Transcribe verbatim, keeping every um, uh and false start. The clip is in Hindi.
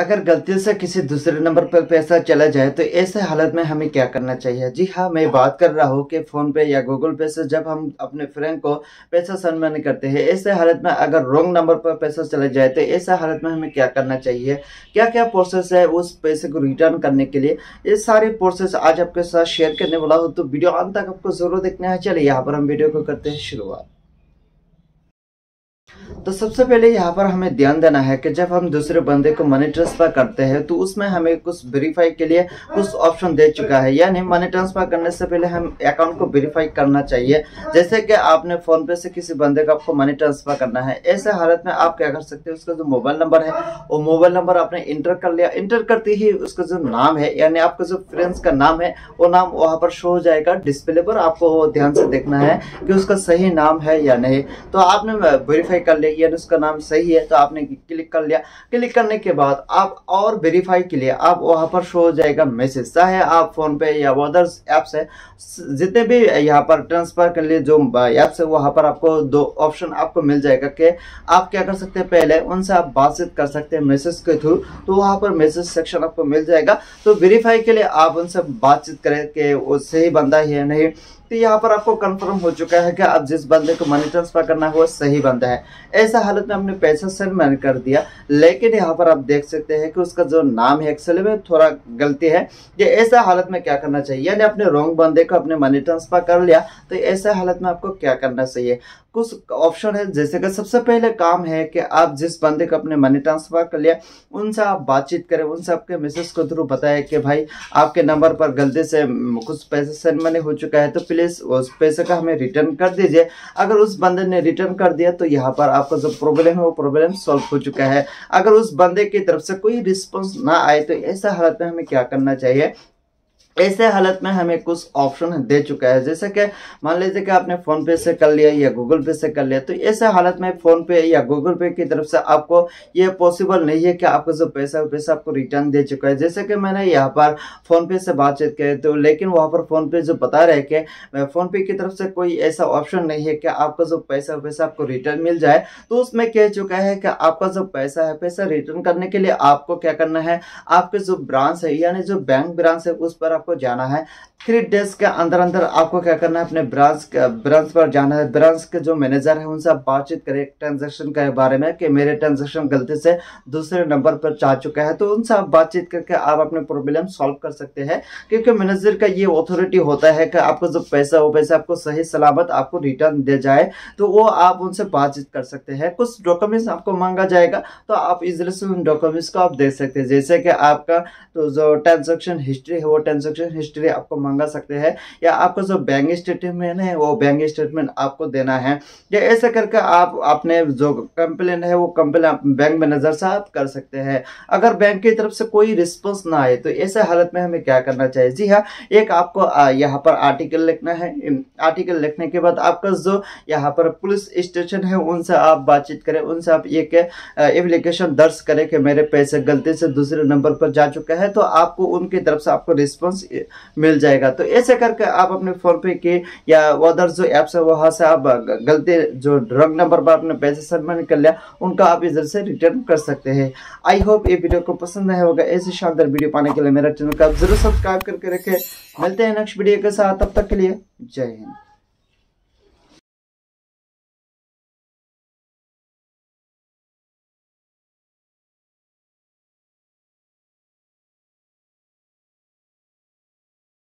अगर गलती से किसी दूसरे नंबर पर पैसा चला जाए तो ऐसे हालत में हमें क्या करना चाहिए। जी हाँ, मैं बात कर रहा हूँ कि फ़ोन पे या गूगल पे से जब हम अपने फ्रेंड को पैसा सेंड करते हैं, ऐसे हालत में अगर रॉन्ग नंबर पर पैसा चला जाए तो ऐसे हालत में हमें क्या करना चाहिए, क्या क्या प्रोसेस है उस पैसे को रिटर्न करने के लिए, ये सारे प्रोसेस आज आपके साथ शेयर करने वाला हूँ। तो वीडियो अंत तक आपको जरूर देखना है। चलिए यहाँ पर हम वीडियो को करते हैं शुरुआत। तो सबसे पहले यहाँ पर हमें ध्यान देना है कि जब हम दूसरे बंदे को मनी ट्रांसफ़र करते हैं तो उसमें हमें कुछ वेरीफाई के लिए कुछ ऑप्शन दे चुका है, यानी मनी ट्रांसफ़र करने से पहले हम अकाउंट को वेरीफाई करना चाहिए। जैसे कि आपने फ़ोन पे से किसी बंदे को आपको मनी ट्रांसफ़र करना है, ऐसे हालत में आप क्या कर सकते हैं, उसका जो मोबाइल नंबर है वो मोबाइल नंबर आपने इंटर कर लिया। इंटर करते ही उसका जो नाम है, यानी आपका जो फ्रेंड्स का नाम है, वो नाम वहाँ पर शो हो जाएगा डिस्प्ले पर। आपको ध्यान से देखना है कि उसका सही नाम है या नहीं। तो आपने वेरीफाई कर लिया, यानी उसका नाम सही है तो आपने क्लिक कर लिया। क्लिक करने के बाद आप और वेरीफाई के लिए आप वहां पर शो हो जाएगा मैसेज। चाहे आप फोन पे या अदर्स ऐप्स है, जितने भी यहां पर ट्रांसफर के लिए जो ऐप्स है वहां पर आपको दो ऑप्शन आपको मिल जाएगा कि आप क्या कर सकते हैं, पहले उनसे आप बातचीत कर सकते हैं मैसेज के थ्रू। तो वहां पर मैसेज सेक्शन आपको मिल जाएगा, तो वेरीफाई के लिए आप उनसे बातचीत करें कि वो सही बंदा है या नहीं। तो यहाँ पर आपको कंफर्म हो चुका है कि आप जिस बंदे को मनी ट्रांसफर करना है वो सही बंदा है। ऐसा हालत में हमने पैसा सेंड मैंने कर दिया, लेकिन यहाँ पर आप देख सकते हैं कि उसका जो नाम है एक्चुअली में थोड़ा गलती है। ये ऐसा हालत में क्या करना चाहिए, यानी आपने रॉन्ग बंदे को आपने मनी ट्रांसफर कर लिया तो ऐसा हालत में आपको क्या करना चाहिए, कुछ ऑप्शन है। जैसे कि सबसे पहले काम है कि आप जिस बंदे को अपने मनी ट्रांसफ़र कर लिया उनसे आप बातचीत करें, उनसे आपके मैसेज के थ्रू बताएं कि भाई आपके नंबर पर गलती से कुछ पैसे सेंड मनी हो चुका है तो प्लीज़ उस पैसे का हमें रिटर्न कर दीजिए। अगर उस बंदे ने रिटर्न कर दिया तो यहाँ पर आपका जो प्रॉब्लम है वो प्रॉब्लम सॉल्व हो चुका है। अगर उस बंदे की तरफ से कोई रिस्पॉन्स ना आए तो ऐसा हालत में हमें क्या करना चाहिए, ऐसे हालत में हमें कुछ ऑप्शन दे चुका है। जैसे कि मान लीजिए कि आपने फोन पे से कर लिया या गूगल पे से कर लिया, तो ऐसे हालत में फोन पे या गूगल पे की तरफ से आपको ये पॉसिबल नहीं है कि आपको जो पैसा है पैसा आपको रिटर्न दे चुका है। जैसे कि मैंने यहाँ पर फोन पे से बातचीत की तो, लेकिन वहाँ पर फोन पे जो बता रहे कि फोन पे की तरफ से कोई ऐसा ऑप्शन नहीं है कि आपका जो पैसा है पैसा आपको रिटर्न मिल जाए। तो उसमें कह चुका है कि आपका जो पैसा है पैसा रिटर्न करने के लिए आपको क्या करना है, आपके जो ब्रांच है यानी जो बैंक ब्रांच है उस पर आपको जाना है। थ्री डेज के अंदर अंदर आपको क्या करना है, अपने ब्रांच ब्रांच पर जाना है। ब्रांच के जो मैनेजर है उनसे आप बातचीत करें ट्रांजैक्शन के बारे में कि मेरे ट्रांजैक्शन गलती से दूसरे नंबर पर जा चुका है, तो उनसे आप बातचीत करके आप अपने प्रॉब्लम सॉल्व कर सकते हैं। क्योंकि मैनेजर का ये ऑथोरिटी होता है कि आपको जो पैसा हो पैसा आपको सही सलामत आपको रिटर्न दे जाए, तो वो आप उनसे बातचीत कर सकते हैं। कुछ डॉक्यूमेंट्स आपको मांगा जाएगा तो आप इजली से उन डॉक्यूमेंट्स को आप दे सकते हैं। जैसे कि आपका तो जो ट्रांजेक्शन हिस्ट्री है वो ट्रांजेक्शन हिस्ट्री आपको मांगा सकते हैं, या आपका जो बैंक स्टेटमेंट है वो बैंक स्टेटमेंट आपको देना है। या ऐसे करके आप अपने जो कंप्लेन है वो कंप्लेन बैंक मैनेजर से आप कर सकते हैं। अगर बैंक की तरफ से कोई रिस्पॉन्स ना आए तो ऐसे हालत में हमें क्या करना चाहिए, जी हाँ, एक आपको यहाँ पर आर्टिकल लिखना है। आर्टिकल लिखने के बाद आपका जो यहाँ पर पुलिस स्टेशन है उनसे आप बातचीत करें, उनसे आप एक एप्लीकेशन दर्ज करें कि मेरे पैसे गलती से दूसरे नंबर पर जा चुका है, तो आपको उनकी तरफ से आपको रिस्पॉन्स मिल जाएगा। तो ऐसे करके आप अपने फोन पे के या अदर जो ऐप्स है वहाँ से आप गलती जो रॉन्ग नंबर पर आपने पैसे सबमिट कर लिया उनका आप इधर से रिटर्न कर सकते हैं। आई होप ये वीडियो को पसंद आया होगा। ऐसे शानदार वीडियो पाने के लिए मेरा चैनल को आप जरूर सब्सक्राइब करके रखें। मिलते हैं नेक्स्ट वीडियो के साथ, तब तक के लिए जय हिंद।